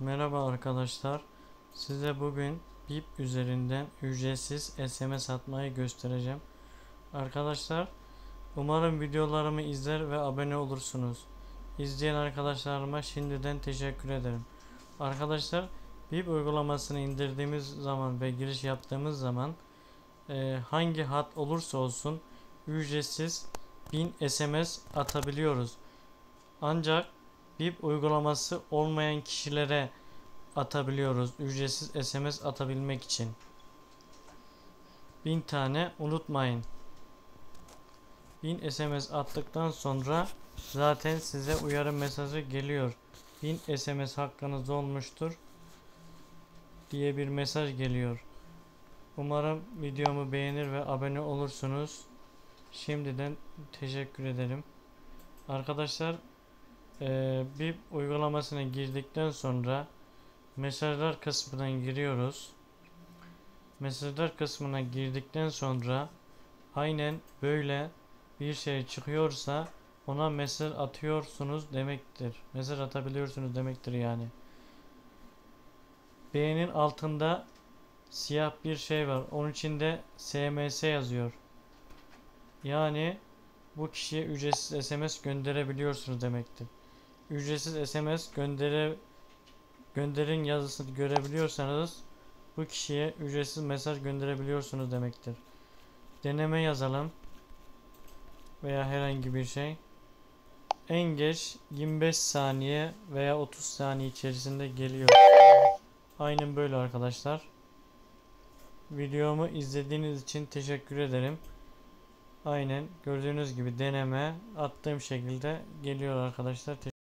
Merhaba arkadaşlar, size bugün BIP üzerinden ücretsiz SMS atmayı göstereceğim. Arkadaşlar, umarım videolarımı izler ve abone olursunuz. İzleyen arkadaşlarıma şimdiden teşekkür ederim. Arkadaşlar, BIP uygulamasını indirdiğimiz zaman ve giriş yaptığımız zaman hangi hat olursa olsun ücretsiz 1000 SMS atabiliyoruz. Ancak BIP uygulaması olmayan kişilere atabiliyoruz. Ücretsiz SMS atabilmek için 1000 tane unutmayın. 1000 SMS attıktan sonra zaten size uyarı mesajı geliyor. 1000 SMS hakkınız olmuştur diye bir mesaj geliyor. Umarım videomu beğenir ve abone olursunuz. Şimdiden teşekkür ederim. Arkadaşlar, BIP uygulamasına girdikten sonra mesajlar kısmına giriyoruz. Mesajlar kısmına girdikten sonra aynen böyle bir şey çıkıyorsa ona mesaj atıyorsunuz demektir. Mesaj atabiliyorsunuz demektir yani. Beğenin altında siyah bir şey var. Onun içinde SMS yazıyor. Yani bu kişiye ücretsiz SMS gönderebiliyorsunuz demektir. Ücretsiz SMS gönderin yazısını görebiliyorsanız bu kişiye ücretsiz mesaj gönderebiliyorsunuz demektir. Deneme yazalım veya herhangi bir şey. En geç 25 saniye veya 30 saniye içerisinde geliyor. Aynen böyle arkadaşlar. Videomu izlediğiniz için teşekkür ederim. Aynen gördüğünüz gibi deneme attığım şekilde geliyor arkadaşlar.